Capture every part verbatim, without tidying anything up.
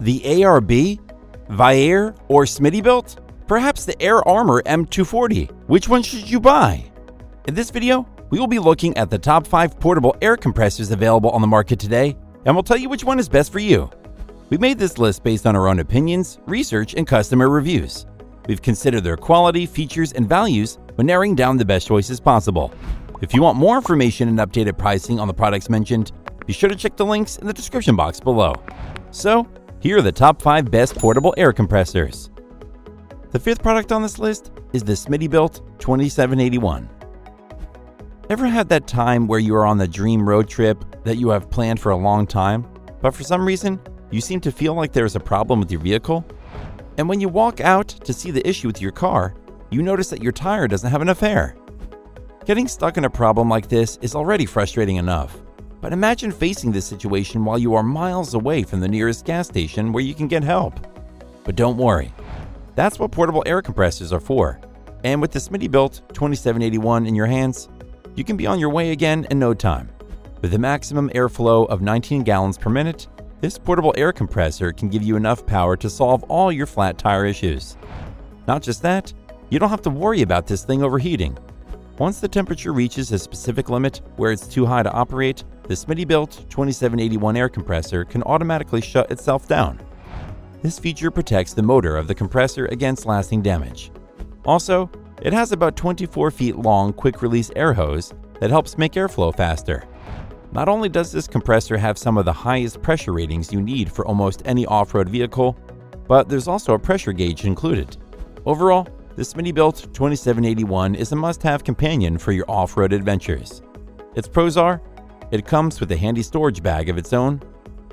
The A R B, VIAIR, or Smittybilt? Perhaps the Air Armor M two forty? Which one should you buy? In this video, we will be looking at the top five portable air compressors available on the market today, and we'll tell you which one is best for you. We made this list based on our own opinions, research, and customer reviews. We've considered their quality, features, and values when narrowing down the best choices possible. If you want more information and updated pricing on the products mentioned, be sure to check the links in the description box below. So, here are the top five best portable air compressors. The fifth product on this list is the Smittybilt twenty-seven eighty-one. Ever had that time where you are on the dream road trip that you have planned for a long time, but for some reason, you seem to feel like there is a problem with your vehicle? And when you walk out to see the issue with your car, you notice that your tire doesn't have enough air. Getting stuck in a problem like this is already frustrating enough, but imagine facing this situation while you are miles away from the nearest gas station where you can get help. But don't worry, that's what portable air compressors are for. And with the Smittybilt twenty-seven eighty-one in your hands, you can be on your way again in no time. With a maximum airflow of nineteen gallons per minute, this portable air compressor can give you enough power to solve all your flat tire issues. Not just that, you don't have to worry about this thing overheating. Once the temperature reaches a specific limit where it's too high to operate, the Smittybilt twenty-seven eighty-one air compressor can automatically shut itself down. This feature protects the motor of the compressor against lasting damage. Also, it has about twenty-four feet long quick-release air hose that helps make airflow faster. Not only does this compressor have some of the highest pressure ratings you need for almost any off-road vehicle, but there's also a pressure gauge included. Overall, the Smittybilt twenty-seven eighty-one is a must-have companion for your off-road adventures. Its pros are, it comes with a handy storage bag of its own,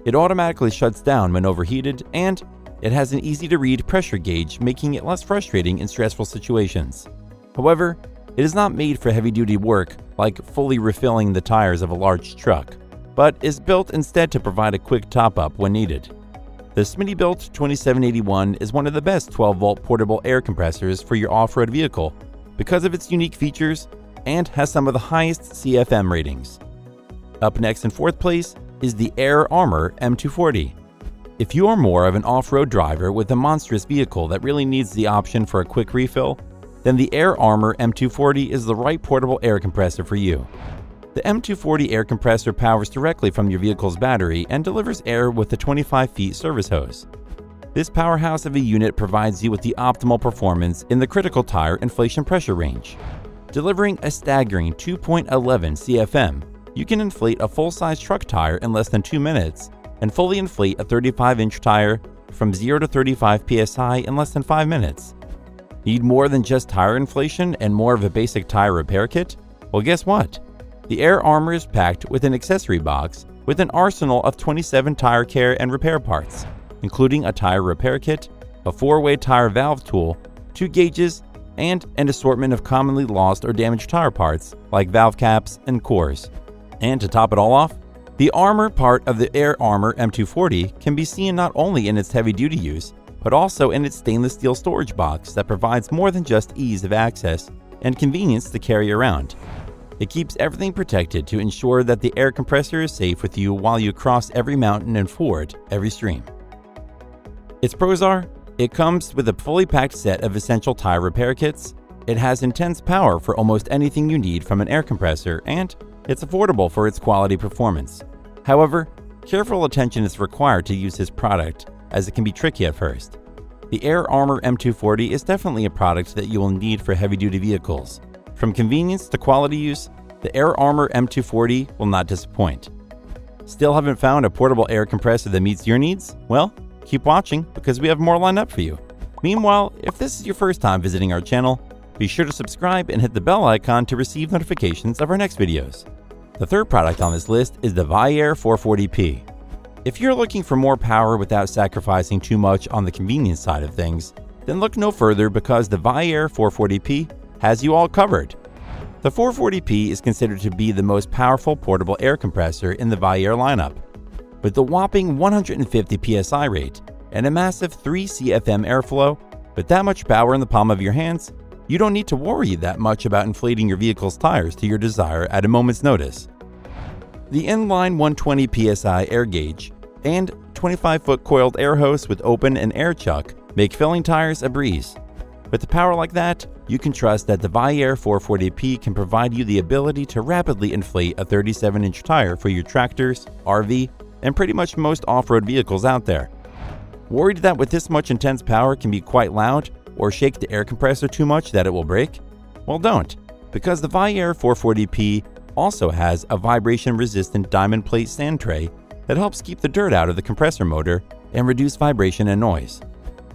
it automatically shuts down when overheated, and it has an easy-to-read pressure gauge, making it less frustrating in stressful situations. However, it is not made for heavy-duty work like fully refilling the tires of a large truck, but is built instead to provide a quick top-up when needed. The Smittybilt twenty-seven eighty-one is one of the best twelve volt portable air compressors for your off-road vehicle because of its unique features and has some of the highest C F M ratings. Up next in fourth place is the Air Armor M two forty. If you are more of an off-road driver with a monstrous vehicle that really needs the option for a quick refill, then the Air Armor M two forty is the right portable air compressor for you. The M two forty air compressor powers directly from your vehicle's battery and delivers air with a twenty-five feet service hose. This powerhouse of a unit provides you with the optimal performance in the critical tire inflation pressure range. Delivering a staggering two point one one C F M, you can inflate a full-size truck tire in less than two minutes and fully inflate a thirty-five inch tire from zero to thirty-five P S I in less than five minutes. Need more than just tire inflation and more of a basic tire repair kit? Well, guess what? The Air Armor is packed with an accessory box with an arsenal of twenty-seven tire care and repair parts, including a tire repair kit, a four-way tire valve tool, two gauges, and an assortment of commonly lost or damaged tire parts like valve caps and cores. And to top it all off, the armor part of the Air Armor M two forty can be seen not only in its heavy-duty use, but also in its stainless steel storage box that provides more than just ease of access and convenience to carry around. It keeps everything protected to ensure that the air compressor is safe with you while you cross every mountain and ford every stream. Its pros are, it comes with a fully packed set of essential tire repair kits, it has intense power for almost anything you need from an air compressor, and it's affordable for its quality performance. However, careful attention is required to use this product, as it can be tricky at first. The Air Armor M two forty is definitely a product that you will need for heavy-duty vehicles. From convenience to quality use, the Air Armor M two forty will not disappoint. Still haven't found a portable air compressor that meets your needs? Well, keep watching because we have more lined up for you. Meanwhile, if this is your first time visiting our channel, be sure to subscribe and hit the bell icon to receive notifications of our next videos. The third product on this list is the VIAIR four forty P. If you're looking for more power without sacrificing too much on the convenience side of things, then look no further because the VIAIR four forty P has you all covered. The four forty P is considered to be the most powerful portable air compressor in the VIAIR lineup. With the whopping one hundred fifty P S I rate and a massive three C F M airflow, with that much power in the palm of your hands, you don't need to worry that much about inflating your vehicle's tires to your desire at a moment's notice. The inline one hundred twenty P S I air gauge and twenty-five foot coiled air hose with open and air chuck make filling tires a breeze. With a power like that, you can trust that the VIAIR four forty P can provide you the ability to rapidly inflate a thirty-seven inch tire for your tractors, R V, and pretty much most off-road vehicles out there. Worried that with this much intense power can be quite loud or shake the air compressor too much that it will break? Well, don't, because the VIAIR four forty P also has a vibration-resistant diamond plate sand tray that helps keep the dirt out of the compressor motor and reduce vibration and noise.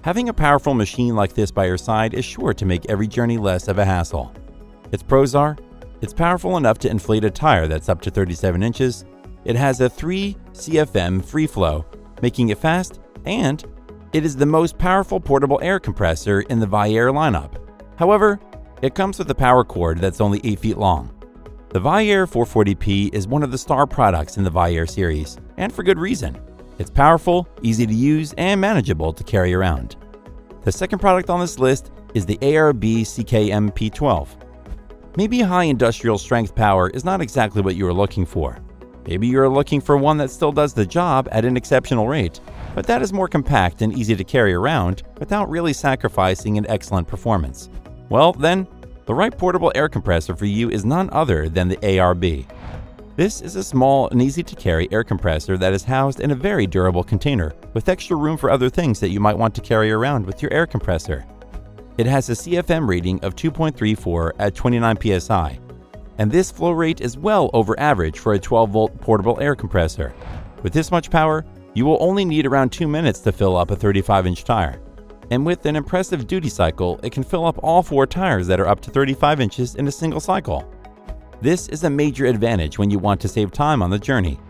Having a powerful machine like this by your side is sure to make every journey less of a hassle. Its pros are, it's powerful enough to inflate a tire that's up to thirty-seven inches, it has a three C F M free flow, making it fast, and it is the most powerful portable air compressor in the VIAIR lineup. However, it comes with a power cord that's only eight feet long. The VIAIR four forty P is one of the star products in the VIAIR series, and for good reason. It's powerful, easy to use, and manageable to carry around. The second product on this list is the A R B C K M P twelve. Maybe high industrial strength power is not exactly what you are looking for. Maybe you are looking for one that still does the job at an exceptional rate, but that is more compact and easy to carry around without really sacrificing an excellent performance. Well, then, the right portable air compressor for you is none other than the A R B. This is a small and easy-to-carry air compressor that is housed in a very durable container with extra room for other things that you might want to carry around with your air compressor. It has a C F M rating of two point three four at twenty-nine P S I, and this flow rate is well over average for a twelve volt portable air compressor. With this much power, you will only need around two minutes to fill up a thirty-five inch tire. And with an impressive duty cycle, it can fill up all four tires that are up to thirty-five inches in a single cycle. This is a major advantage when you want to save time on the journey.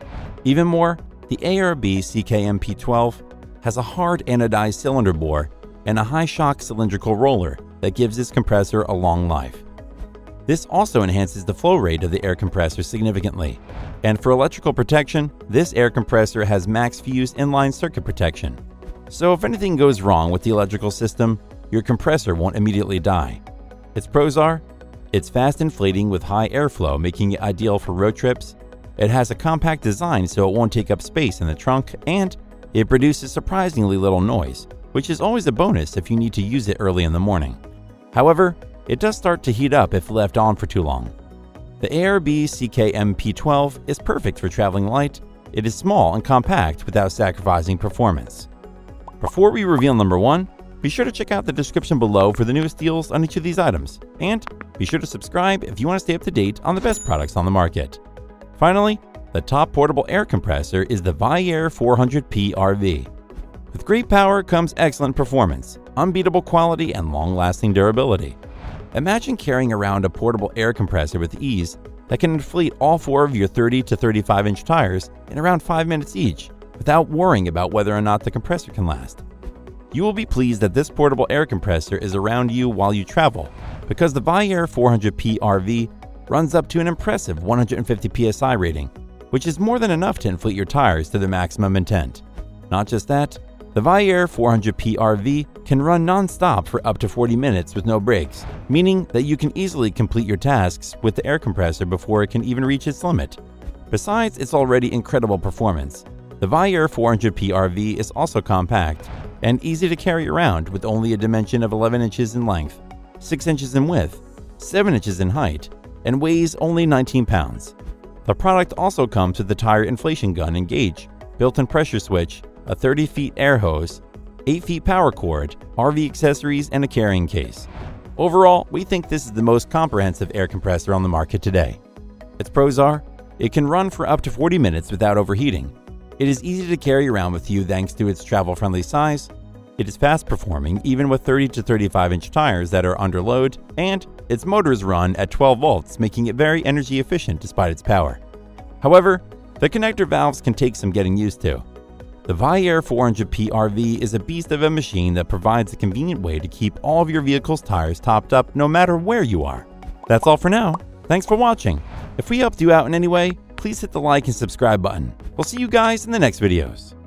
Even more, the A R B C K M P twelve has a hard anodized cylinder bore and a high-shock cylindrical roller that gives this compressor a long life. This also enhances the flow rate of the air compressor significantly. And for electrical protection, this air compressor has max fuse inline circuit protection. So if anything goes wrong with the electrical system, your compressor won't immediately die. Its pros are, it's fast inflating with high airflow, making it ideal for road trips. It has a compact design so it won't take up space in the trunk, and it produces surprisingly little noise, which is always a bonus if you need to use it early in the morning. However, it does start to heat up if left on for too long. The A R B C K M P twelve is perfect for traveling light. It is small and compact without sacrificing performance. Before we reveal number one, be sure to check out the description below for the newest deals on each of these items, and be sure to subscribe if you want to stay up to date on the best products on the market. Finally, the top portable air compressor is the VIAIR four hundred P R V. With great power comes excellent performance, unbeatable quality, and long-lasting durability. Imagine carrying around a portable air compressor with ease that can inflate all four of your thirty to thirty-five inch tires in around five minutes each, without worrying about whether or not the compressor can last. You will be pleased that this portable air compressor is around you while you travel, because the VIAIR four hundred P R V runs up to an impressive one hundred fifty P S I rating, which is more than enough to inflate your tires to the maximum intent. Not just that, the VIAIR four hundred P R V can run non-stop for up to forty minutes with no breaks, meaning that you can easily complete your tasks with the air compressor before it can even reach its limit. Besides its already incredible performance, the VIAIR four hundred P R V is also compact and easy to carry around with only a dimension of eleven inches in length, six inches in width, seven inches in height, and weighs only nineteen pounds. The product also comes with the tire inflation gun and gauge, built-in pressure switch, a thirty feet air hose, eight feet power cord, R V accessories, and a carrying case. Overall, we think this is the most comprehensive air compressor on the market today. Its pros are, it can run for up to forty minutes without overheating. It is easy to carry around with you thanks to its travel-friendly size. It is fast-performing even with thirty to thirty-five inch tires that are under load, and its motors run at twelve volts, making it very energy efficient despite its power. However, the connector valves can take some getting used to. The VIAIR four hundred P R V is a beast of a machine that provides a convenient way to keep all of your vehicle's tires topped up no matter where you are. That's all for now. Thanks for watching. If we helped you out in any way, please hit the like and subscribe button. We'll see you guys in the next videos.